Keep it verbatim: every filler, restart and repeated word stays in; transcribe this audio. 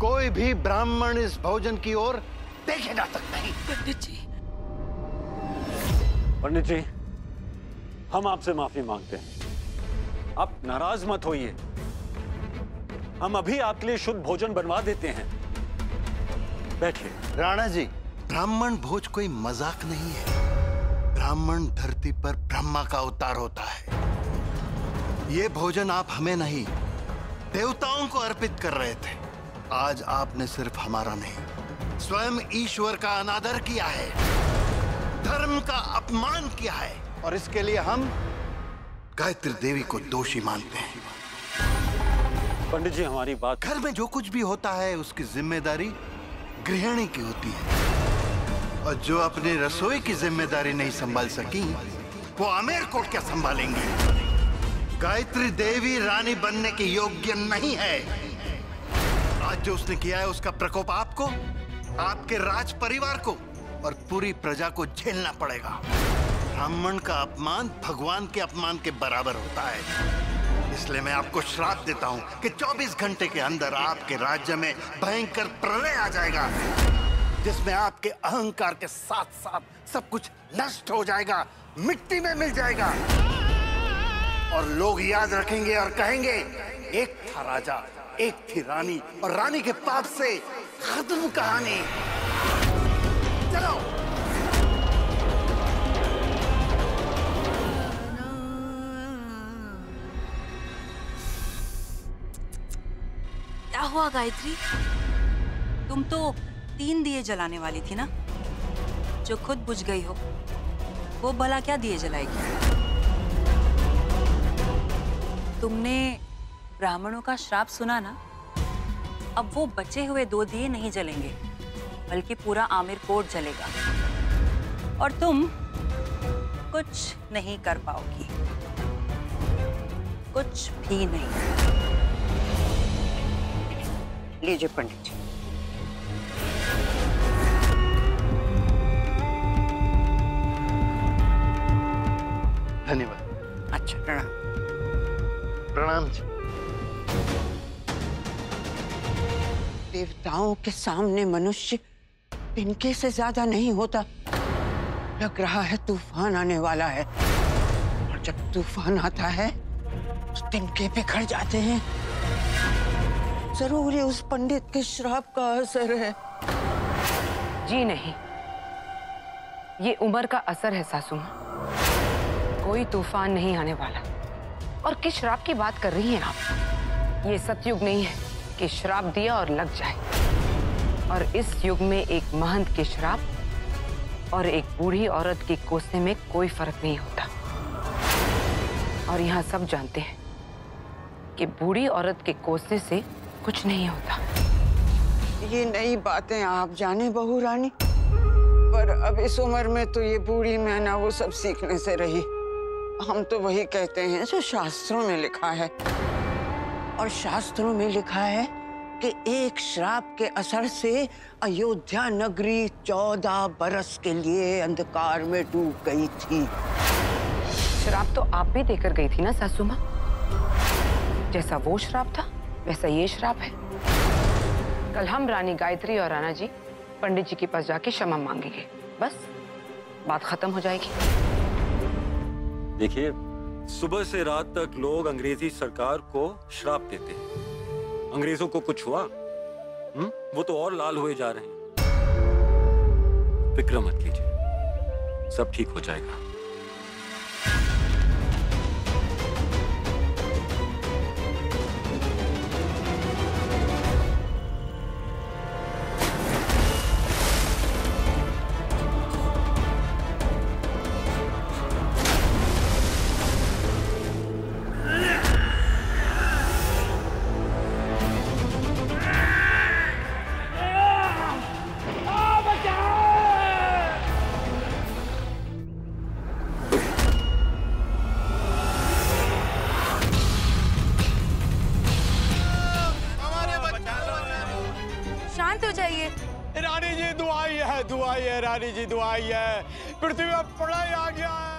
कोई भी ब्राह्मण इस भोजन की ओर देखे जा सकता है। पंडित जी, पंडित जी, हम आपसे माफी मांगते हैं। आप नाराज मत होइए, हम अभी आपके लिए शुद्ध भोजन बनवा देते हैं। बैठिए। राणा जी, ब्राह्मण भोज कोई मजाक नहीं है। ब्राह्मण धरती पर ब्रह्मा का अवतार होता है। ये भोजन आप हमें नहीं, देवताओं को अर्पित कर रहे थे। आज आपने सिर्फ हमारा नहीं, स्वयं ईश्वर का अनादर किया है, धर्म का अपमान किया है, और इसके लिए हम गायत्री देवी को दोषी मानते हैं। पंडित जी, हमारी बात। घर में जो कुछ भी होता है उसकी जिम्मेदारी गृहिणी की होती है, और जो अपनी रसोई की जिम्मेदारी नहीं संभाल सकी वो आमेर कोट क्या संभालेंगे। गायत्री देवी रानी बनने के योग्य नहीं है। आज जो उसने किया है उसका प्रकोप आपको, आपके राज परिवार को और पूरी प्रजा को झेलना पड़ेगा। ब्राह्मण का अपमान भगवान के अपमान के बराबर होता है। इसलिए मैं आपको श्राप देता हूं कि चौबीस घंटे के अंदर आपके राज्य में भयंकर प्रलय आ जाएगा, जिसमें आपके अहंकार के साथ साथ सब कुछ नष्ट हो जाएगा, मिट्टी में मिल जाएगा, और लोग याद रखेंगे और कहेंगे एक था राजा, एक थी रानी, और रानी के पाप से खत्म कहानी। चलो। क्या हुआ गायत्री? तुम तो तीन दिए जलाने वाली थी ना, जो खुद बुझ गई हो, वो भला क्या दिए जलाएगी। तुमने ब्राह्मणों का श्राप सुना ना, अब वो बचे हुए दो दिए नहीं जलेंगे, बल्कि पूरा आमिर कोट जलेगा, और तुम कुछ नहीं कर पाओगी, कुछ भी नहीं। लीजिए पंडित जी। धन्यवाद। अच्छा, प्रणाम। प्रणाम जी। देवताओं के सामने मनुष्य तिनके से ज्यादा नहीं होता। लग रहा है तूफान आने वाला है, और जब तूफान आता है तो तिनके बिखर जाते हैं। जरूर ये उस पंडित के श्राप का असर है। जी नहीं, ये उम्र का असर है सासू मां। कोई तूफान नहीं आने वाला। और किस श्राप की बात कर रही हैं आप? ये सतयुग नहीं है कि श्राप दिया और लग जाए। और इस युग में एक महंत के श्राप और एक बूढ़ी औरत के कोसने में कोई फर्क नहीं होता। और यहाँ सब जानते हैं कि बूढ़ी औरत के कोसने से कुछ नहीं होता। ये नई बातें आप जाने बहू रानी, पर अब इस उम्र में तो ये बूढ़ी मैना वो सब सीखने से रही। हम तो वही कहते हैं जो शास्त्रों में लिखा है, और शास्त्रों में लिखा है कि एक श्राप के असर से अयोध्या नगरी चौदह बरस के लिए अंधकार में डूब गई थी। श्राप तो आप भी देकर गई थी ना सासू माँ। जैसा वो श्राप था वैसा ये श्राप है। कल हम रानी गायत्री और राणा जी पंडित जी के पास जाके क्षमा मांगेंगे, बस बात खत्म हो जाएगी। देखिए, सुबह से रात तक लोग अंग्रेजी सरकार को श्राप देते हैं। अंग्रेजों को कुछ हुआ हुँ? वो तो और लाल हुए जा रहे हैं। फिक्र मत कीजिए, सब ठीक हो जाएगा। रानी जी दुआई है, दुआई है रानी जी, दुआई है। पृथ्वी पर प्रलय आ गया है।